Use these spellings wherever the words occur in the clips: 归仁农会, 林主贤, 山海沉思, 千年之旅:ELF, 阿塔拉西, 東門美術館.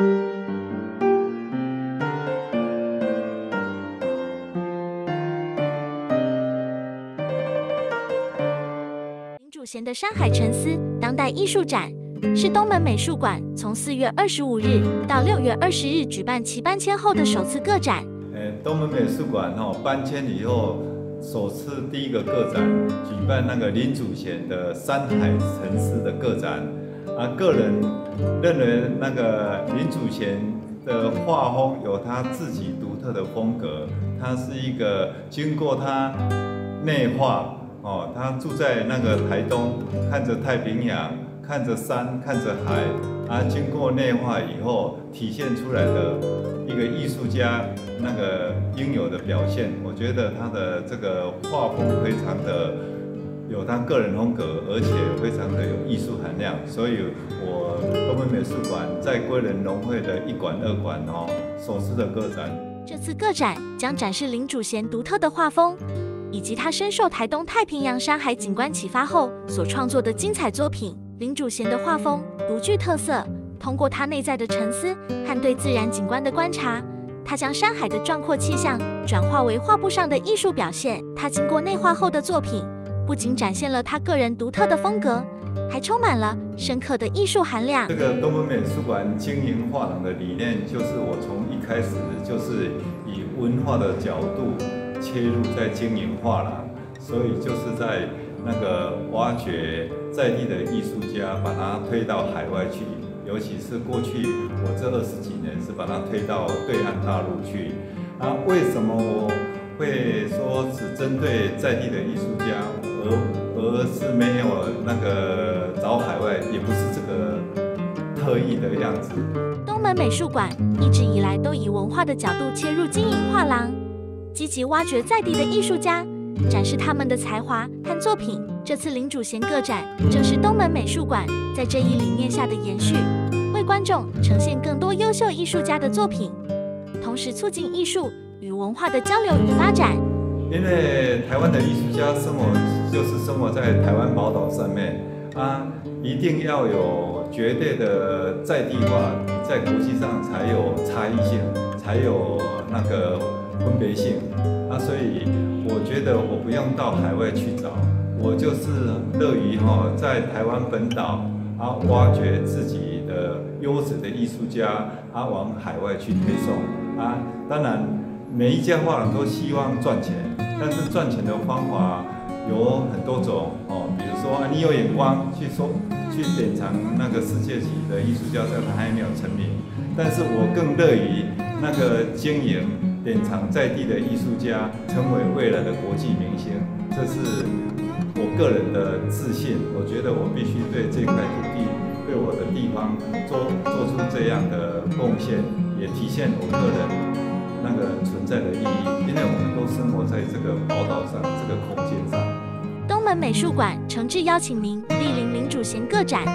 林主贤的《山海沉思》当代艺术展是东门美术馆从4月25日到6月20日举办其搬迁后的首次个展。东门美术馆搬迁以后。 首次第一个个展举办那个林祖贤的《山海沉思》的个展，个人认为那个林祖贤的画风有他自己独特的风格，他是一个经过他内化他住在那个台东，看着太平洋，看着山，看着海，经过内化以后体现出来的。 一个艺术家那个应有的表现，我觉得他的这个画风非常的有他个人风格，而且非常的有艺术含量。所以，我东门美术馆在归仁农会的1馆、2馆首次的个展。这次个展将展示林主贤独特的画风，以及他深受台东太平洋山海景观启发后所创作的精彩作品。林主贤的画风独具特色。 通过他内在的沉思和对自然景观的观察，他将山海的壮阔气象转化为画布上的艺术表现。他经过内化后的作品，不仅展现了他个人独特的风格，还充满了深刻的艺术含量。这个东门美术馆经营画廊的理念，就是我从一开始就是以文化的角度切入在经营画廊，所以就是在那个挖掘在地的艺术家，把它推到海外去。 尤其是过去我这20几年是把它推到对岸大陆去。为什么我会说只针对在地的艺术家，而是没有那个找海外，也不是这个特意的样子。东门美术馆一直以来都以文化的角度切入经营画廊，积极挖掘在地的艺术家，展示他们的才华和作品。 这次林主贤个展正是东门美术馆在这一理念下的延续，为观众呈现更多优秀艺术家的作品，同时促进艺术与文化的交流与发展。因为台湾的艺术家生活就是生活在台湾宝岛上面一定要有绝对的在地化，在国际上才有差异性，才有那个分别性所以我觉得我不用到海外去找。 我就是乐于在台湾本岛挖掘自己的优质的艺术家往海外去推送当然每一家画廊都希望赚钱，但是赚钱的方法有很多种比如说你有眼光去典藏那个世界级的艺术家，但他还没有成名，但是我更乐于那个经营典藏在地的艺术家，成为未来的国际明星，这是。 我个人的自信，我觉得我必须对这块土地、对我的地方做出这样的贡献，也体现我个人那个存在的意义。因为我们都生活在这个宝岛上、这个空间上。东门美术馆诚挚邀请您莅临林主贤个展，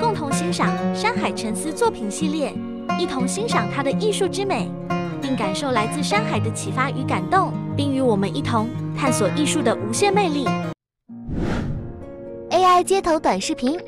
共同欣赏《山海沉思》作品系列，一同欣赏它的艺术之美，并感受来自山海的启发与感动，并与我们一同探索艺术的无限魅力。 AI 街头短视频。